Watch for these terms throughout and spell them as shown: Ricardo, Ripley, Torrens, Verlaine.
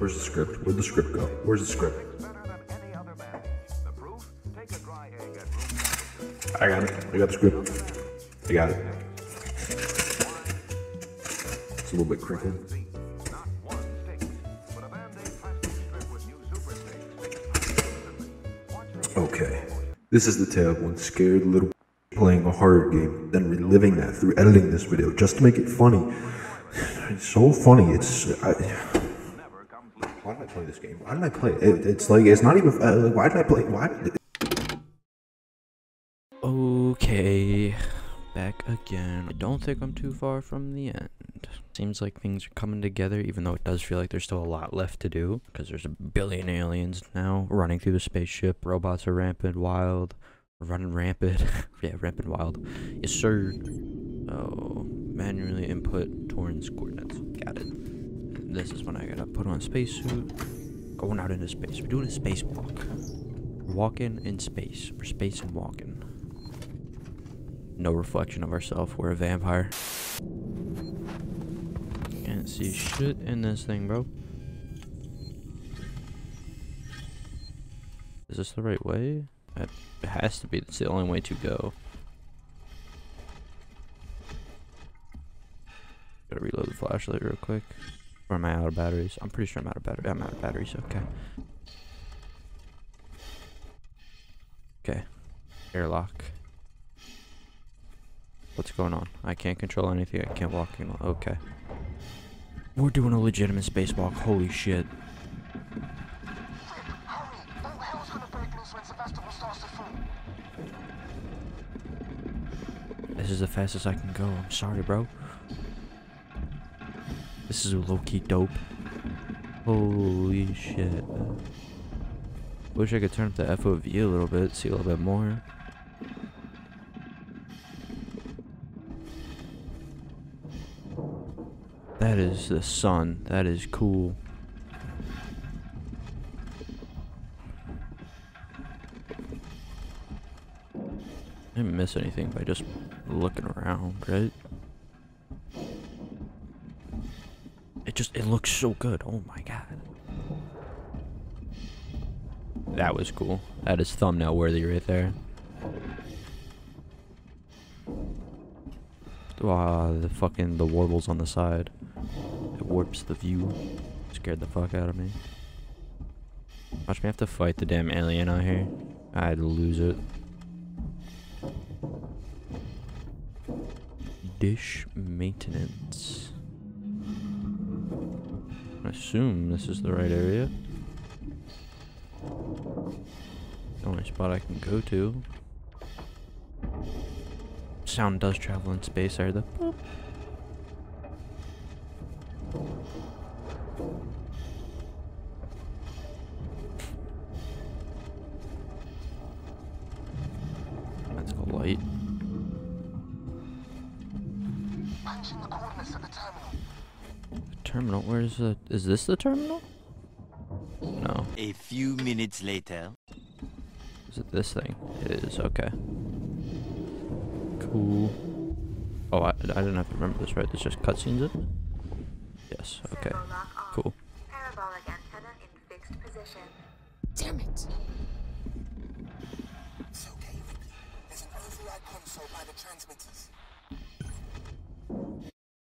Where's the script? Where'd the script go? Where's the script? I got it. I got the script. I got it. It's a little bit crinkled. Okay. This is the tale of one scared little playing a horror game, then reliving that through editing this video just to make it funny. It's so funny. Why did I play this game? Why did I play it? It's like, it's not even, why did I play it? Why did Okay, back again. I don't think I'm too far from the end. Seems like things are coming together, even though it does feel like there's still a lot left to do, because there's a billion aliens now running through the spaceship. Robots are rampant wild. Running rampant. Yeah, rampant wild. Yes, sir. Oh, manually input Torrens coordinates. Got it. And this is when I gotta put on a spacesuit. Going out into space. We're doing a space walk. We're walking in space. We're space and walking. No reflection of ourselves. We're a vampire. Can't see shit in this thing, bro. Is this the right way? It has to be. It's the only way to go. Gotta reload the flashlight real quick. Or am I out of batteries? I'm pretty sure I'm out of batteries. I'm out of batteries. Okay. Okay. Airlock. What's going on? I can't control anything. I can't walk. Okay. We're doing a legitimate spacewalk. Holy shit. This is the fastest I can go. I'm sorry, bro. This is low-key dope. Holy shit. Wish I could turn up the FOV a little bit, see a little bit more. That is the sun. That is cool. I didn't miss anything by just looking around, right? It looks so good. Oh my god. That was cool. That is thumbnail worthy right there. Wow, the warbles on the side. It warps the view. Scared the fuck out of me. Watch me have to fight the damn alien out here. I'd lose it. Dish maintenance. I assume this is the right area. The only spot I can go to. Sound does travel in space, are the boop. That's a light. Punching the coordinates at the terminal. The terminal? Where is the... Is this the terminal? No. A few minutes later. Is it this thing? It is, okay. Cool. Oh, I didn't have to remember this, right? There's just cutscenes in it? Yes, okay. Cool. Parabolic antenna in fixed position. Damn it! It's okay, Ripley. There's an override console by the transmitters.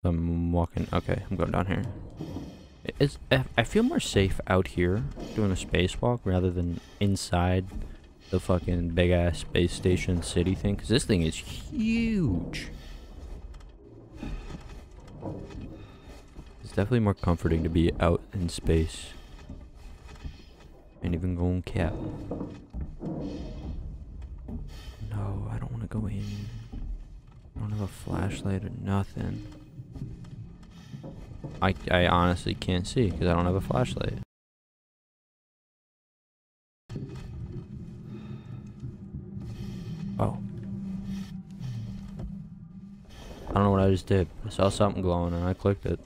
I'm walking. Okay, I'm going down here. I feel more safe out here doing a spacewalk rather than inside the fucking big ass space station city thing, because this thing is huge. It's definitely more comforting to be out in space. Ain't even going cap. No, I don't want to go in. I don't have a flashlight or nothing. I honestly can't see because I don't have a flashlight. Oh. I don't know what I just did. I saw something glowing and I clicked it.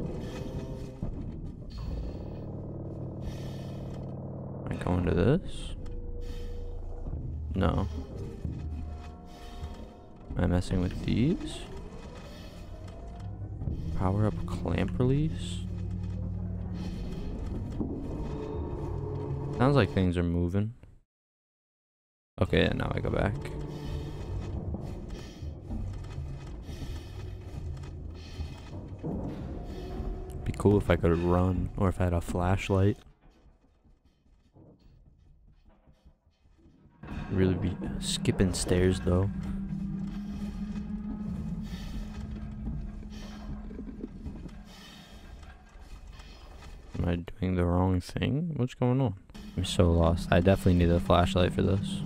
Am I going to this? No. Am I messing with these? Power up clamp release? Sounds like things are moving. Okay, yeah, now I go back. Be cool if I could run, or if I had a flashlight. Really be skipping stairs though. Am I doing the wrong thing? What's going on? I'm so lost. I definitely need a flashlight for this.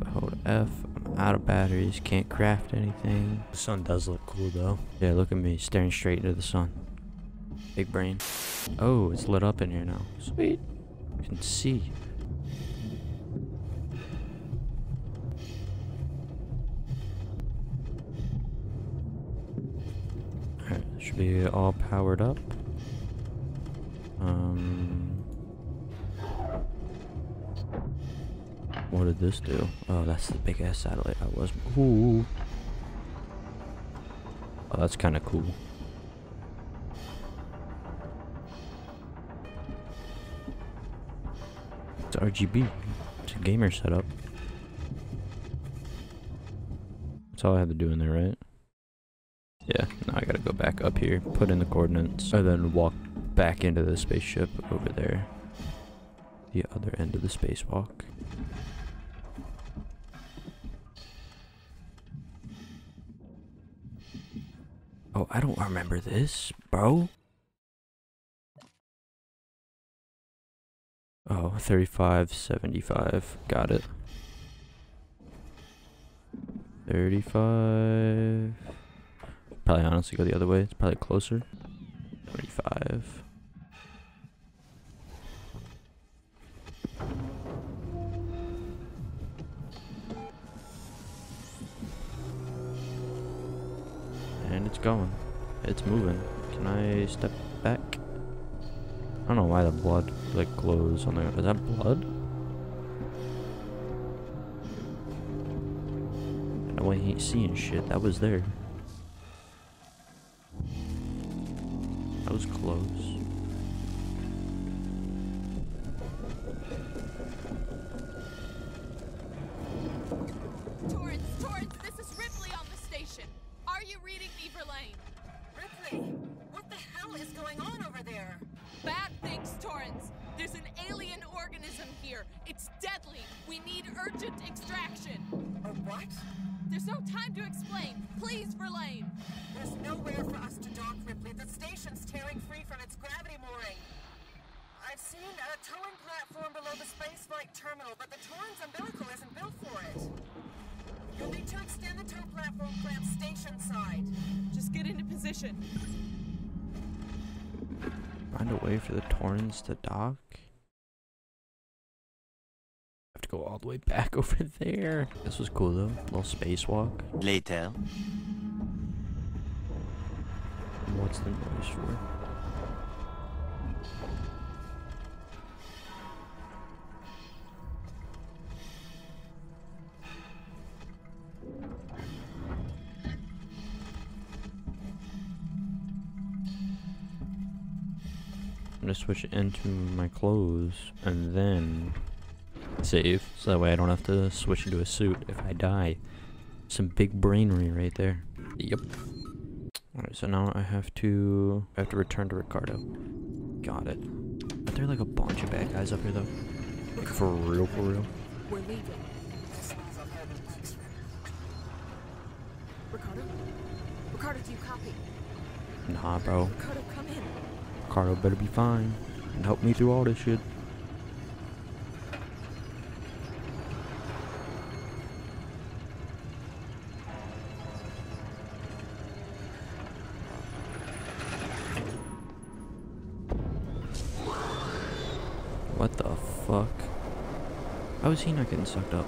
If I hold F, I'm out of batteries. Can't craft anything. The sun does look cool though. Yeah, look at me staring straight into the sun. Big brain. Oh, it's lit up in here now. Sweet. You can see. Alright, should be all powered up. What did this do? Oh, that's the big ass satellite I was. Ooh. Oh, that's kind of cool. It's RGB. It's a gamer setup. That's all I had to do in there, right? Yeah, now I gotta go back up here, put in the coordinates, and then walk back into the spaceship over there. The other end of the spacewalk. Oh, I don't remember this, bro. Oh, 3575. Got it. 35. Probably honestly go the other way. It's probably closer. 35. And it's going. It's moving. Can I step back? I don't know why the blood like glows on the. Is that blood? I wasn't seeing shit. That was there. That was close. Torrens, this is Ripley on the station. Are you reading me, Verlaine? Ripley, what the hell is going on over there? Bad things, Torrens. There's an alien organism here. It's deadly. We need urgent extraction. A what? There's no time to explain. Please, Verlaine. There's nowhere for us to dock, Ripley. The station's tearing free from its gravity mooring. I've seen a towing platform below the spaceflight terminal, but the Torrens umbilical isn't built for it. You'll need to extend the tow platform clamp station side. Just get into position. Find a way for the Torrens to dock? Go all the way back over there. This was cool though. Little spacewalk. Later. What's the noise for? I'm gonna switch it into my clothes and then save, so that way I don't have to switch into a suit if I die. Some big brainery right there. Yep. Alright, so now I have to return to Ricardo. Got it. Are there like a bunch of bad guys up here though? Like for real, for real? We're leaving. Ricardo? Ricardo, do you copy? Nah, bro. Ricardo, come in. Ricardo better be fine and help me through all this shit. What the fuck? How is he not getting sucked up?